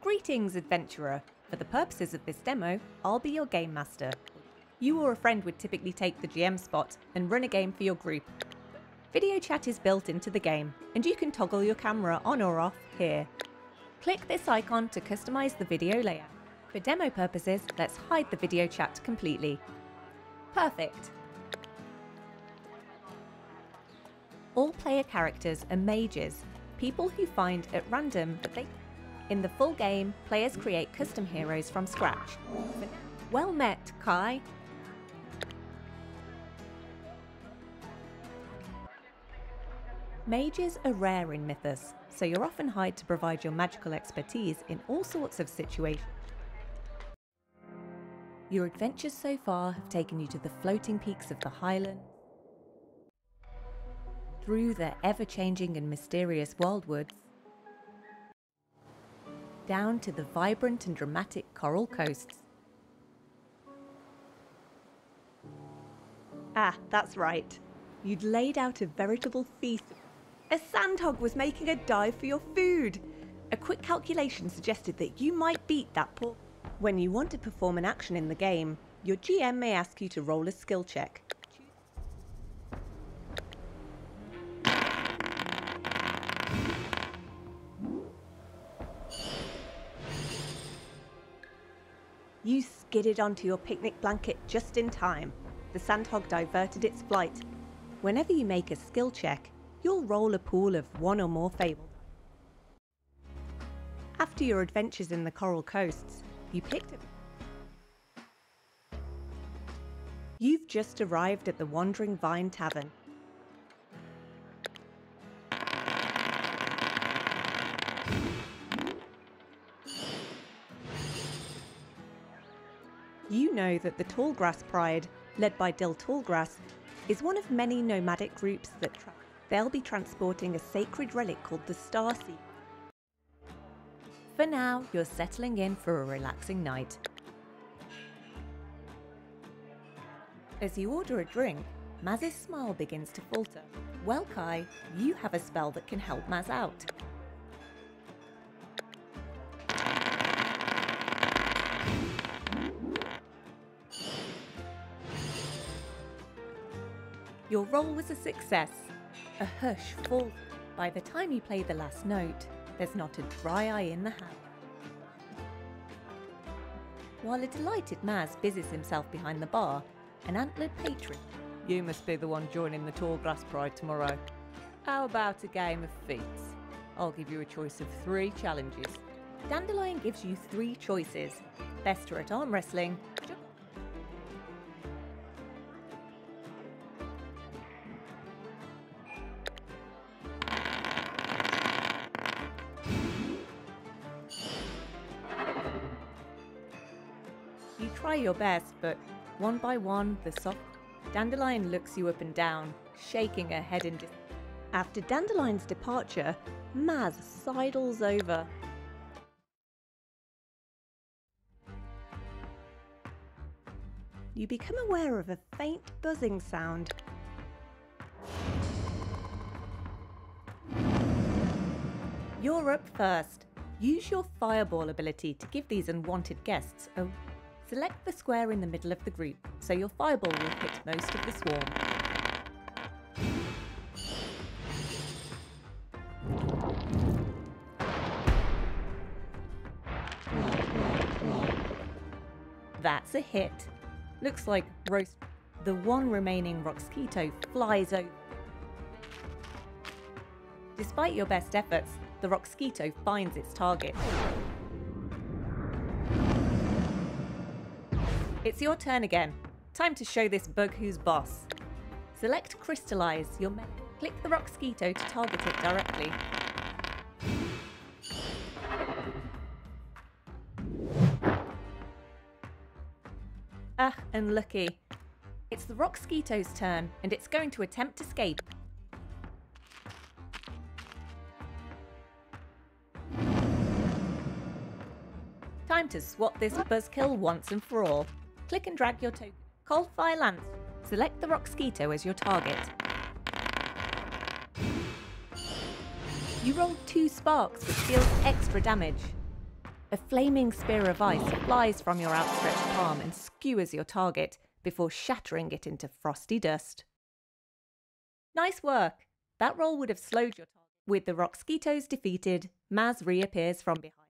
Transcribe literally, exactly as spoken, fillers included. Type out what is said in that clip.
Greetings, adventurer. For the purposes of this demo, I'll be your game master. You or a friend would typically take the G M spot and run a game for your group. Video chat is built into the game, and you can toggle your camera on or off here. Click this icon to customize the video layout. For demo purposes, let's hide the video chat completely. Perfect! All player characters are mages, people who find at random that they... In the full game, players create custom heroes from scratch. Well met, Kai! Mages are rare in Mythos, so you're often hired to provide your magical expertise in all sorts of situations. Your adventures so far have taken you to the floating peaks of the Highlands, through the ever-changing and mysterious wildwoods, down to the vibrant and dramatic Coral Coasts. Ah, that's right. You'd laid out a veritable feast. A sandhog was making a dive for your food. A quick calculation suggested that you might beat that poor. When you want to perform an action in the game, your G M may ask you to roll a skill check. You skidded onto your picnic blanket just in time. The sandhog diverted its flight. Whenever you make a skill check, you'll roll a pool of one or more fables. After your adventures in the Coral Coasts, you picked it. You've just arrived at the Wandering Vine Tavern. You know that the Tallgrass Pride, led by Del Tallgrass, is one of many nomadic groups that tra they'll be transporting a sacred relic called the Star Seed. For now, you're settling in for a relaxing night. As you order a drink, Maz's smile begins to falter. Well, Kai, you have a spell that can help Maz out. Your roll was a success. A hush falls. By the time you play the last note, there's not a dry eye in the house. While a delighted Maz busies himself behind the bar, an antlered patron... You must be the one joining the Tallgrass Pride tomorrow. How about a game of feats? I'll give you a choice of three challenges. Dandelion gives you three choices. Bester at arm wrestling, try your best, but one by one, the soft Dandelion looks you up and down, shaking her head in dismay. After Dandelion's departure, Maz sidles over. You become aware of a faint buzzing sound. You're up first. Use your fireball ability to give these unwanted guests a... Select the square in the middle of the group, so your fireball will hit most of the swarm. That's a hit. Looks like roast. The one remaining Rocksquito flies over. Despite your best efforts, the Rocksquito finds its target. It's your turn again. Time to show this bug who's boss. Select Crystallize your menu. Click the Rocksquito to target it directly. Ah, unlucky. It's the Rocksquito's turn, and it's going to attempt escape. Time to swap this buzzkill once and for all. Click and drag your token. Coldfire Lance. Select the Rocksquito as your target. You roll two sparks, which deals extra damage. A flaming spear of ice flies from your outstretched palm and skewers your target before shattering it into frosty dust. Nice work! That roll would have slowed your target. With the Rocksquitos defeated, Maz reappears from behind.